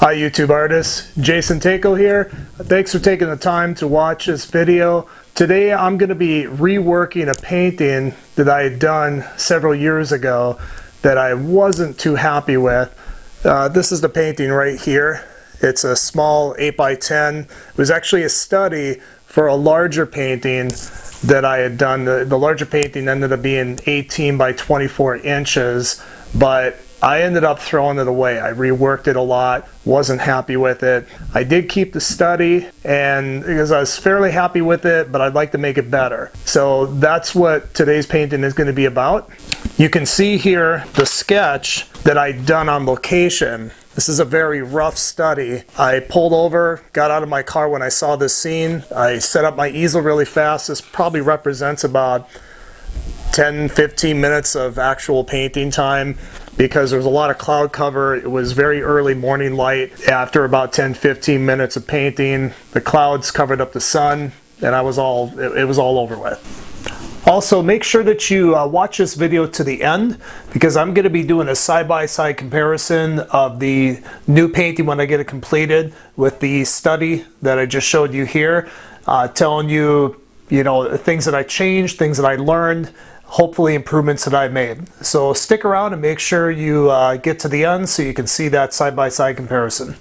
Hi YouTube artists, Jason Tako here. Thanks for taking the time to watch this video. Today I'm going to be reworking a painting that I had done several years ago that I wasn't too happy with. This is the painting right here. It's a small 8x10. It was actually a study for a larger painting that I had done. The larger painting ended up being 18 by 24 inches, but I ended up throwing it away. I reworked it a lot, wasn't happy with it. I did keep the study and because I was fairly happy with it, but I'd like to make it better. So that's what today's painting is going to be about. You can see here the sketch that I'd done on location. This is a very rough study. I pulled over, got out of my car when I saw this scene. I set up my easel really fast. This probably represents about 10-15 minutes of actual painting time because there was a lot of cloud cover. It was very early morning light. After about 10-15 minutes of painting, the clouds covered up the sun and it was all over with. Also, make sure that you watch this video to the end because I'm going to be doing a side-by-side comparison of the new painting when I get it completed with the study that I just showed you here, telling you, things that I changed, things that I learned, hopefully improvements that I made. So stick around and make sure you get to the end so you can see that side-by-side comparison.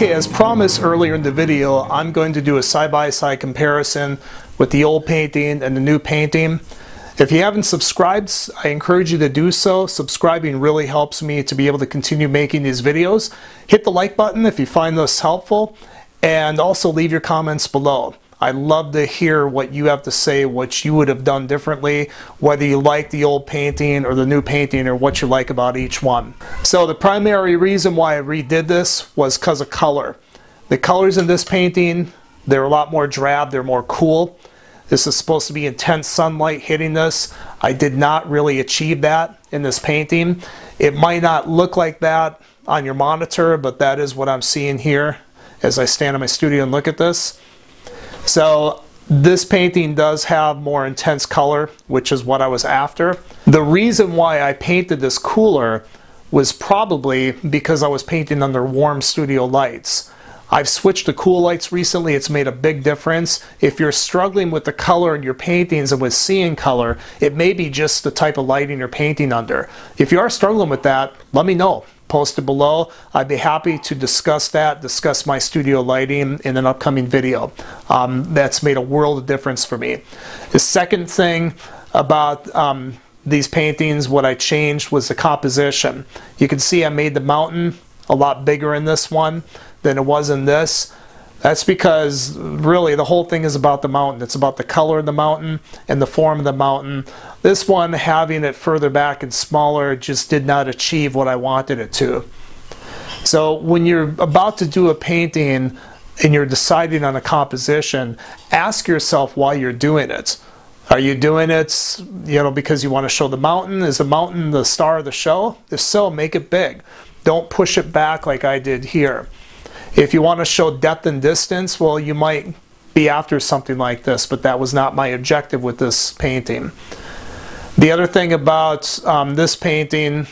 Okay, as promised earlier in the video, I'm going to do a side-by-side comparison with the old painting and the new painting. If you haven't subscribed, I encourage you to do so. Subscribing really helps me to be able to continue making these videos. Hit the like button if you find this helpful, and also leave your comments below. I'd love to hear what you have to say, what you would have done differently, whether you like the old painting or the new painting, or what you like about each one. So the primary reason why I redid this was because of color. The colors in this painting, they're a lot more drab, they're more cool. This is supposed to be intense sunlight hitting this. I did not really achieve that in this painting. It might not look like that on your monitor, but that is what I'm seeing here as I stand in my studio and look at this. So this painting does have more intense color, which is what I was after. The reason why I painted this cooler was probably because I was painting under warm studio lights. I've switched to cool lights recently. It's made a big difference. If you're struggling with the color in your paintings and with seeing color, it may be just the type of lighting you're painting under. If you are struggling with that, let me know. Post it below. I'd be happy to discuss that, discuss my studio lighting in an upcoming video. That's made a world of difference for me. The second thing about these paintings, what I changed was the composition. You can see I made the mountain a lot bigger in this one than it was in this. That's because really the whole thing is about the mountain. It's about the color of the mountain and the form of the mountain. This one, having it further back and smaller, just did not achieve what I wanted it to. So when you're about to do a painting and you're deciding on a composition, ask yourself why you're doing it. Are you doing it, because you want to show the mountain? Is the mountain the star of the show? If so, make it big. Don't push it back like I did here. If you want to show depth and distance, well, you might be after something like this, but that was not my objective with this painting. The other thing about this painting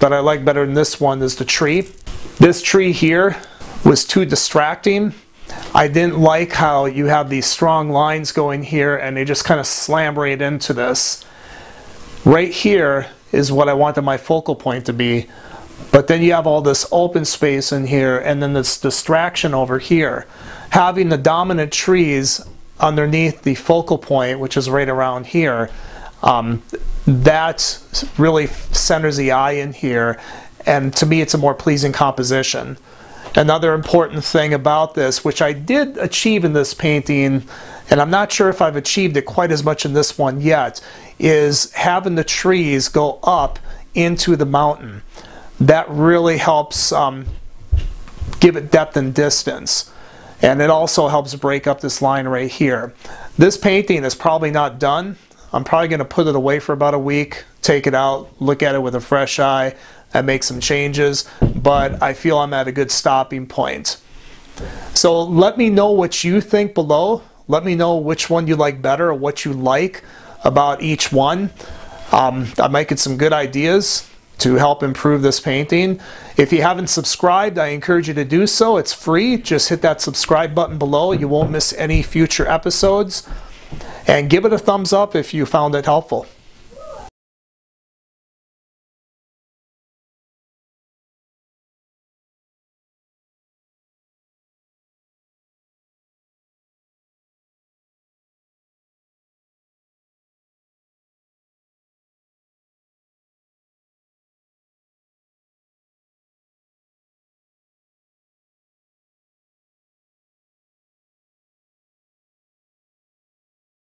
that I like better than this one is the tree. This tree here was too distracting. I didn't like how you have these strong lines going here and they just kind of slam right into this. Right here is what I wanted my focal point to be. But then you have all this open space in here and then this distraction over here. Having the dominant trees underneath the focal point, which is right around here, that really centers the eye in here, and to me it's a more pleasing composition. Another important thing about this, which I did achieve in this painting, and I'm not sure if I've achieved it quite as much in this one yet, is having the trees go up into the mountain. That really helps give it depth and distance, and it also helps break up this line right here. This painting is probably not done. I'm probably going to put it away for about a week, take it out, look at it with a fresh eye, and make some changes, but I feel I'm at a good stopping point. So let me know what you think below. Let me know which one you like better or what you like about each one. I might get some good ideas to help improve this painting. If you haven't subscribed, I encourage you to do so. It's free. Just hit that subscribe button below. You won't miss any future episodes. And give it a thumbs up if you found it helpful.